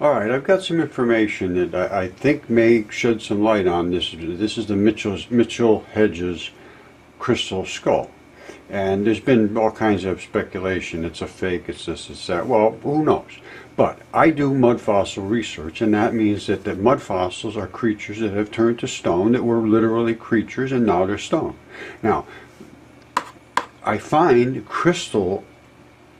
Alright, I've got some information that I think may shed some light on this. This is the Mitchell Hedges crystal skull. And there's been all kinds of speculation. It's a fake, it's this, it's that. Well, who knows? But I do mud fossil research, and that means that the mud fossils are creatures that have turned to stone, that were literally creatures, and now they're stone. Now, I find crystal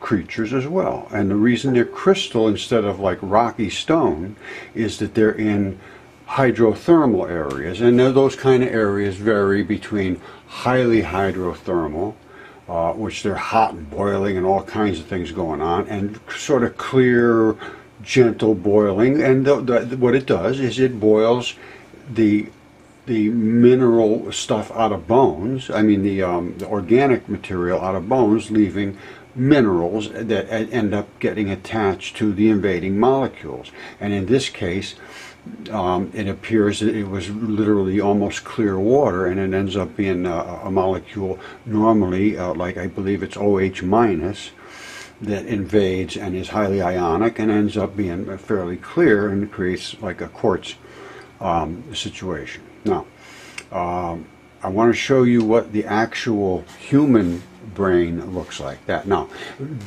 creatures as well, and the reason they're crystal instead of like rocky stone is that they're in hydrothermal areas, and those kind of areas vary between highly hydrothermal, which they're hot and boiling and all kinds of things going on, and sort of clear, gentle boiling. And what it does is it boils the mineral stuff out of bones, I mean the organic material out of bones, leaving minerals that end up getting attached to the invading molecules. And in this case, it appears that it was literally almost clear water, and it ends up being a molecule normally, like I believe it's OH-, that invades and is highly ionic and ends up being fairly clear and creates like a quartz situation. Now, I want to show you what the actual human brain looks like. That now,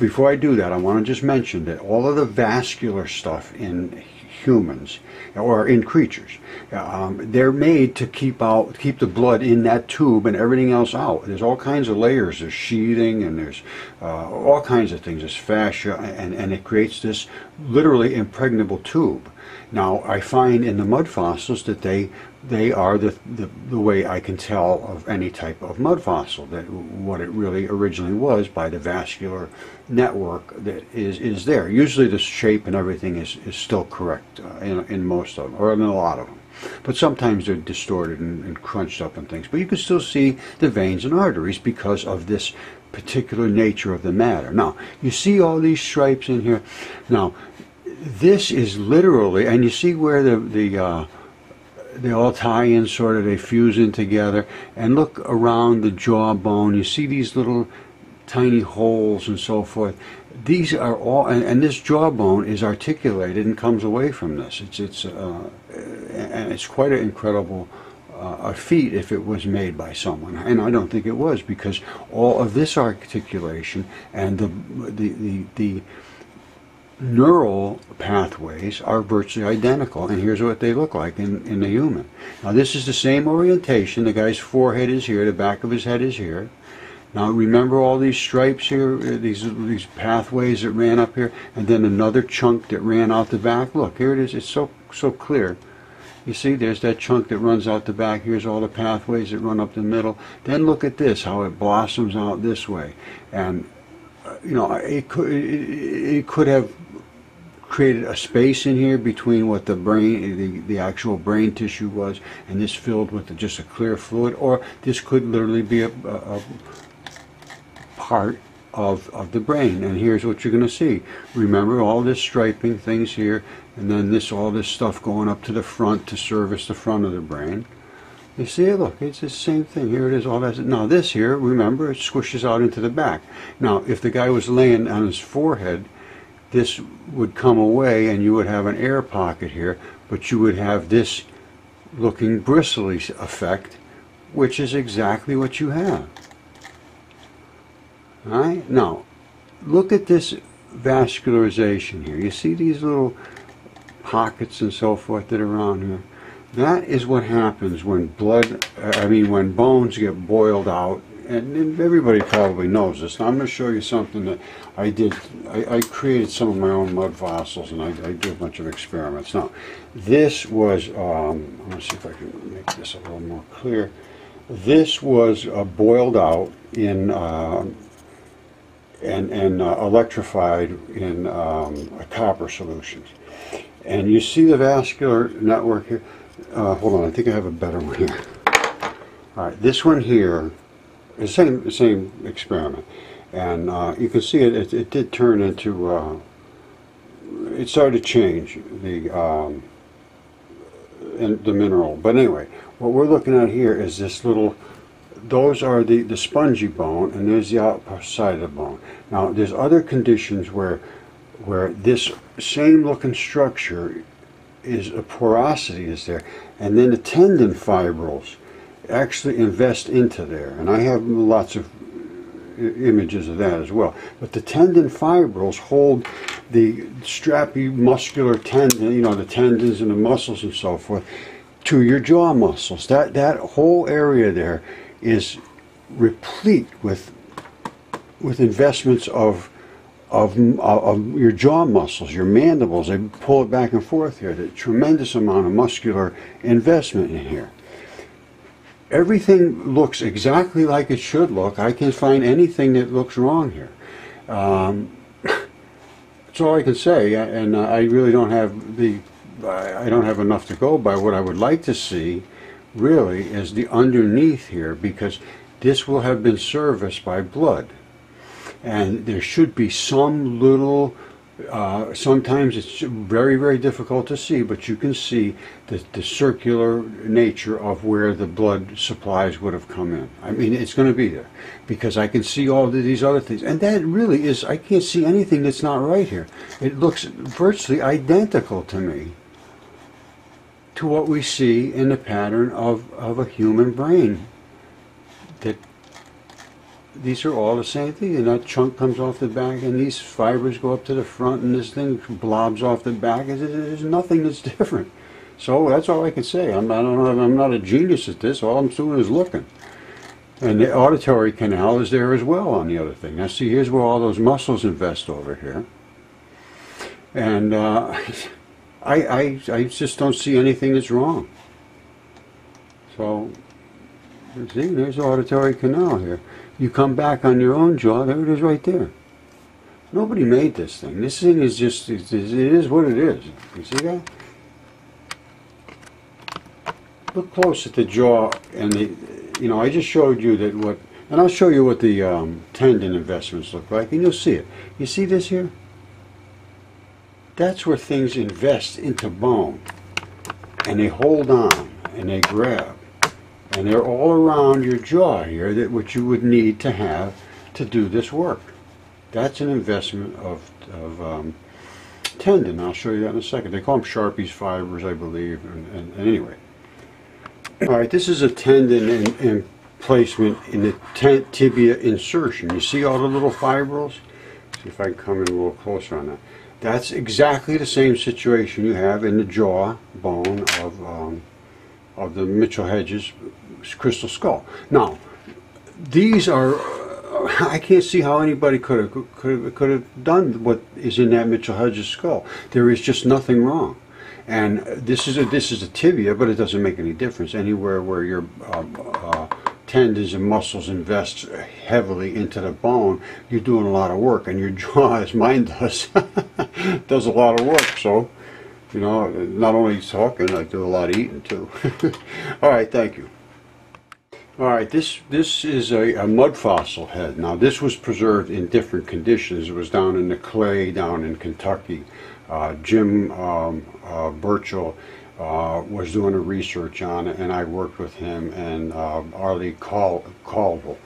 before I do that, I want to just mention that all of the vascular stuff in humans or in creatures, they're made to keep the blood in that tube and everything else out. There's all kinds of layers. There's sheathing, and there's all kinds of things. There's fascia, and it creates this literally impregnable tube. Now, I find in the mud fossils that they are the way I can tell of any type of mud fossil, that what it really originally was, by the vascular network that is there. Usually the shape and everything is still correct in most of them, or in a lot of them. But sometimes they're distorted and crunched up and things. But you can still see the veins and arteries because of this particular nature of the matter. Now, you see all these stripes in here. Now, this is literally, and you see where they all tie in, sort of, they fuse in together, and look around the jawbone, you see these little tiny holes and so forth. These are all, and this jawbone is articulated and comes away from this. It's quite an incredible feat if it was made by someone, and I don't think it was, because all of this articulation and the neural pathways are virtually identical, and here's what they look like in the human. Now, this is the same orientation. The guy's forehead is here, the back of his head is here. Now, remember all these stripes here, these pathways that ran up here, and then another chunk that ran out the back. Look, here it is. It's so clear. You see, there's that chunk that runs out the back. Here's all the pathways that run up the middle. Then look at this, how it blossoms out this way, and you know, it could have created a space in here between what the brain, the actual brain tissue was, and this filled with just a clear fluid, or this could literally be a part of the brain. And here's what you're going to see. Remember all this striping things here, and then all this stuff going up to the front to service the front of the brain. You see it? Look, it's the same thing. Here it is, all that. Now this here, remember, it squishes out into the back. Now, if the guy was laying on his forehead, this would come away and you would have an air pocket here, but you would have this looking bristly effect, which is exactly what you have. All right? Now, look at this vascularization here. You see these little pockets and so forth that are around here? That is what happens when bones get boiled out, and everybody probably knows this. Now, I'm going to show you something that I did. I created some of my own mud fossils, and I did a bunch of experiments. Now, this was, I'm going to see if I can make this a little more clear. This was boiled out in, and electrified in a copper solution. And you see the vascular network here. Hold on, I think I have a better one here. Alright, this one here is the same experiment, and you can see it did turn into, it started to change the mineral. But anyway, what we're looking at here is this little, those are the spongy bone, and there's the outside of the bone. Now, there's other conditions where where this same looking structure is a porosity is there, and then the tendon fibrils actually invest into there, and I have lots of images of that as well. But the tendon fibrils hold the strappy muscular tendon, you know, the tendons and the muscles and so forth, to your jaw muscles. That whole area there is replete with investments of your jaw muscles, your mandibles. They pull it back and forth here. There's a tremendous amount of muscular investment in here. Everything looks exactly like it should look. I can't find anything that looks wrong here. That's all I can say, and I really don't have the, I don't have enough to go by. What I would like to see really is the underneath here, because this will have been serviced by blood. And there should be some little, sometimes it's very, very difficult to see, but you can see the circular nature of where the blood supplies would have come in. I mean, it's going to be there, because I can see all of these other things. And that really is, I can't see anything that's not right here. It looks virtually identical to me to what we see in the pattern of a human brain. That these are all the same thing, and that chunk comes off the back, and these fibers go up to the front, and this thing blobs off the back. There's nothing that's different. So that's all I can say. I'm not a genius at this. All I'm doing is looking. And the auditory canal is there as well on the other thing. Now see, here's where all those muscles invest over here. And I just don't see anything that's wrong. So see, there's the auditory canal here. You come back on your own jaw, there it is right there. Nobody made this thing. This thing is just, it is what it is. You see that? Look close at the jaw and the, you know, I just showed you that what, and I'll show you what the tendon investments look like, and you'll see it. You see this here? That's where things invest into bone, and they hold on, and they grab. And they're all around your jaw here, that which you would need to have to do this work. That's an investment of tendon. I'll show you that in a second. They call them Sharpie's fibers, I believe. And anyway, all right. This is a tendon in placement in the tibia insertion. You see all the little fibrils. See if I can come in a little closer on that. That's exactly the same situation you have in the jaw bone of the Mitchell Hedges crystal skull. Now, these are, I can't see how anybody could have done what is in that Mitchell Hedges skull. There is just nothing wrong. And this is a tibia, but it doesn't make any difference. Anywhere where your tendons and muscles invest heavily into the bone, you're doing a lot of work, and your jaw, as mine does, does a lot of work. So, you know, not only talking, I do a lot of eating too. All right, thank you. All right, this is a mud fossil head. Now, this was preserved in different conditions. It was down in the clay, down in Kentucky. Jim Birchall was doing a research on it, and I worked with him, and Arlie Caldwell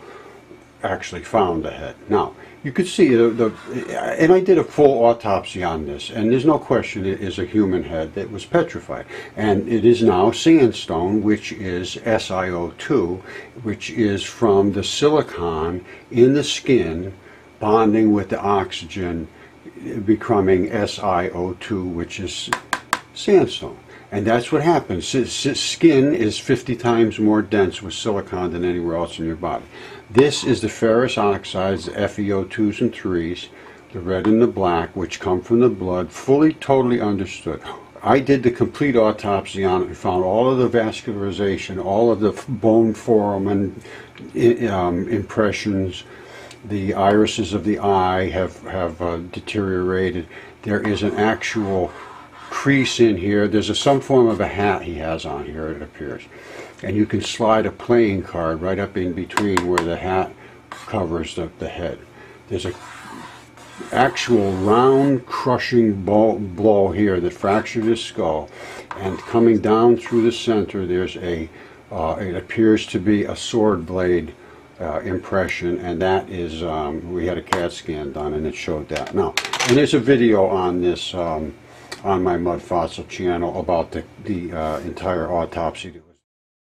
actually found the head. Now, you could see and I did a full autopsy on this, and there's no question it is a human head that was petrified, and it is now sandstone, which is SiO2, which is from the silicon in the skin bonding with the oxygen, becoming SiO2, which is sandstone. And that's what happens. Skin is 50 times more dense with silicon than anywhere else in your body. This is the ferrous oxides, the FeO2s and 3s, the red and the black, which come from the blood, fully, totally understood. I did the complete autopsy on it and found all of the vascularization, all of the bone foramen impressions. The irises of the eye have deteriorated. There is an actual crease in here. There's some form of a hat he has on here, it appears, and you can slide a playing card right up in between where the hat covers the head. There's a actual round crushing blow here that fractured his skull, and coming down through the center there's it appears to be a sword blade impression, and that is we had a CAT scan done and it showed that. Now, and there's a video on this on my Mud Fossil channel about the entire autopsy.